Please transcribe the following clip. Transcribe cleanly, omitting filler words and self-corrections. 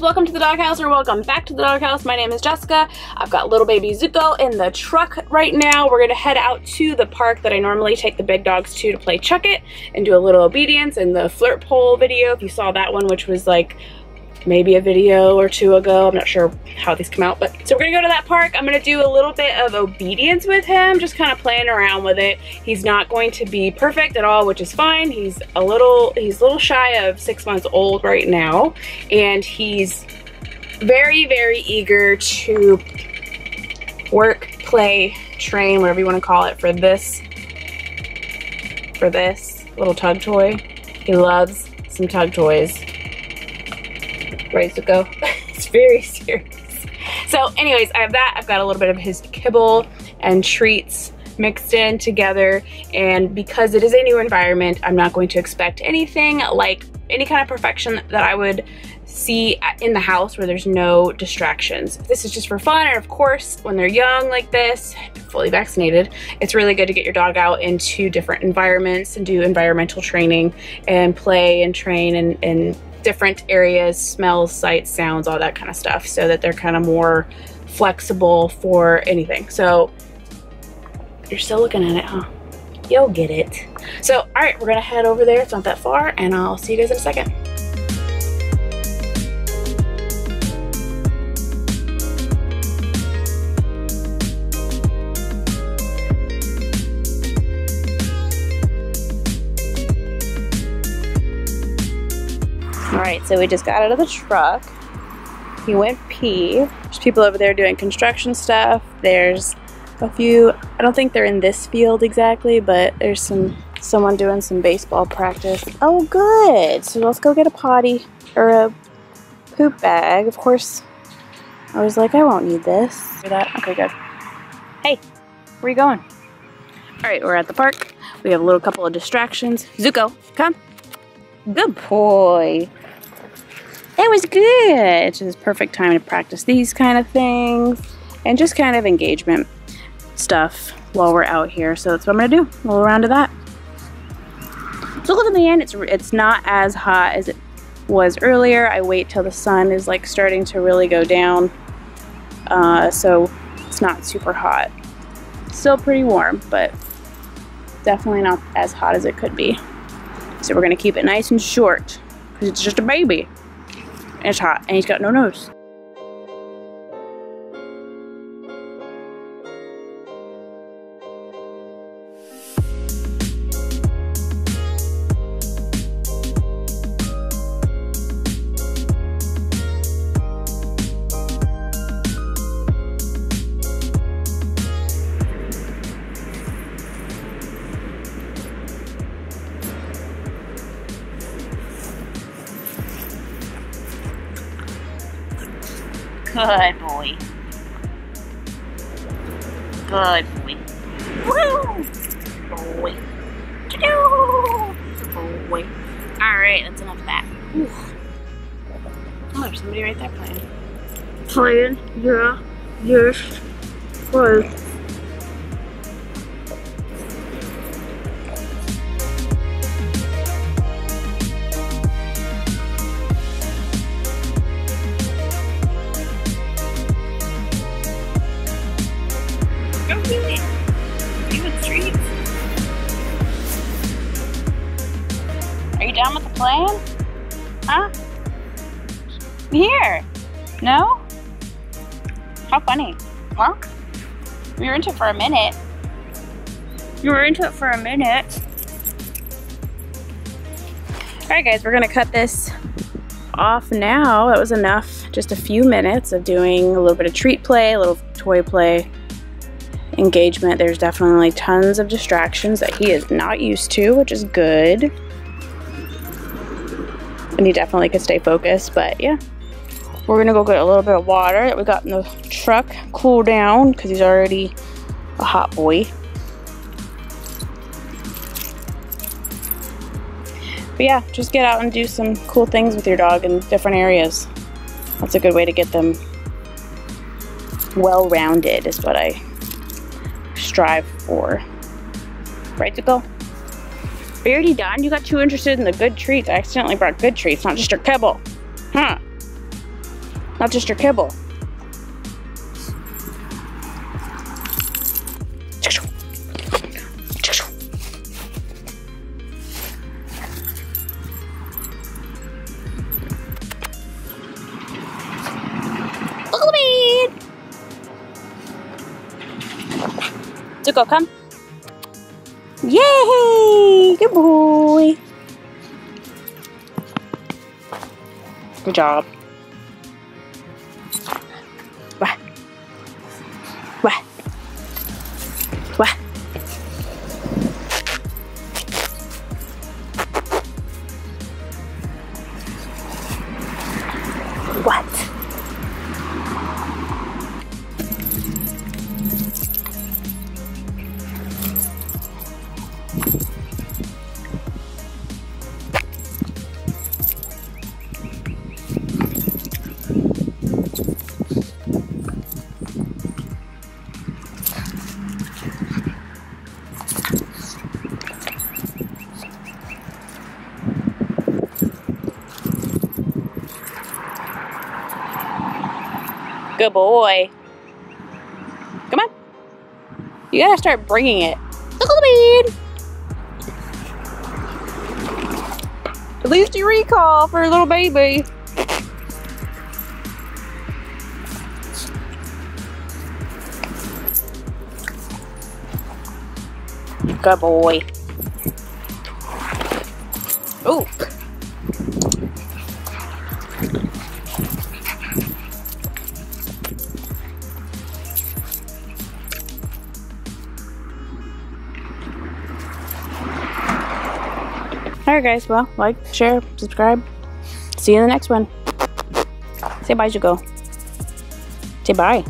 guys, welcome to the Doghouse, or welcome back to the Doghouse. My name is Jessica. I've got little baby Zuko in the truck right now. We're gonna head out to the park that I normally take the big dogs to play Chuck It and do a little obedience and the flirt pole video, if you saw that one, which was like maybe a video or two ago. I'm not sure how these come out, but so we're gonna go to that park. I'm gonna do a little bit of obedience with him, just kind of playing around with it. He's not going to be perfect at all, which is fine. He's a little shy of 6 months old right now, and he's very, very eager to work, play, train, whatever you want to call it, for this little tug toy. He loves some tug toys. Right, Zuko? It's very serious. So anyways, I have that. I've got a little bit of his kibble and treats mixed in together. And because it is a new environment, I'm not going to expect anything like any kind of perfection that I would see in the house where there's no distractions. This is just for fun, and of course when they're young like this, fully vaccinated, it's really good to get your dog out into different environments and do environmental training and play and train and different areas, smells, sights, sounds, all that kind of stuff, so that they're kind of more flexible for anything. So you're still looking at it, huh? You'll get it. So all right, we're gonna head over there. It's not that far, and I'll see you guys in a second. Alright, so we just got out of the truck. He went pee. There's people over there doing construction stuff. There's a few, I don't think they're in this field exactly, but there's someone doing some baseball practice. Oh good! So let's go get a potty, or a poop bag. Of course, I was like, I won't need this. Hear that? Okay, good. Hey, where are you going? Alright, we're at the park. We have a little couple of distractions. Zuko, come. Good boy. It was good. It's just perfect time to practice these kind of things and just kind of engagement stuff while we're out here. So that's what I'm gonna do. We'll round to that. So look, at the end, it's not as hot as it was earlier. I wait till the sun is like starting to really go down, so it's not super hot. Still pretty warm, but definitely not as hot as it could be. So we're gonna keep it nice and short because it's just a baby. And it's hot, and he's got no nose. Good boy. Good boy. Woo! Boy. Good boy. Alright, that's enough of that. Ooh. Oh, there's somebody right there playing. Playing? Yeah. Yes. Play. Down with the plan? Huh? Here! No? How funny. Well, we were into it for a minute. You were into it for a minute. Alright guys, we're gonna cut this off now. That was enough. Just a few minutes of doing a little bit of treat play, a little toy play, engagement. There's definitely tons of distractions that he is not used to, which is good. And he definitely could stay focused, but yeah. We're gonna go get a little bit of water that we got in the truck, cool down, because he's already a hot boy. But yeah, just get out and do some cool things with your dog in different areas. That's a good way to get them well-rounded, is what I strive for. Right, Zuko? Are you already done? You got too interested in the good treats. I accidentally brought good treats, not just your kibble. Huh. not just your kibble. Zuko, come. Yay! Good boy. Good job. Wah. Wah. Wah. What? Good boy. Come on. You gotta start bringing it. Look at the bead. At least you recall for a little baby. Good boy. Ooh. Alright guys, well, like, share, subscribe. See you in the next one. Say bye, Zuko. Say bye.